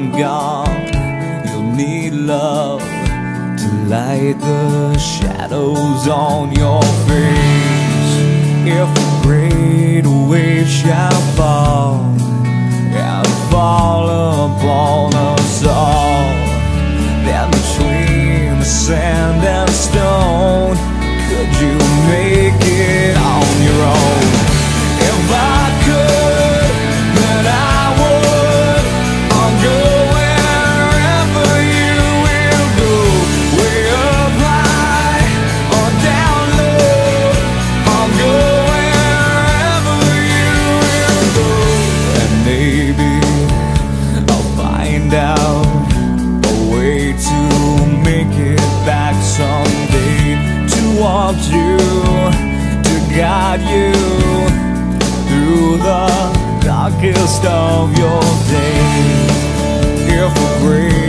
I'm gone, you'll need love to light the shadows on your face. If a great wave shall fall and fall upon us all, then between the sand and stone, could you make it on your own? If I could, guide you through the darkest of your days. If we're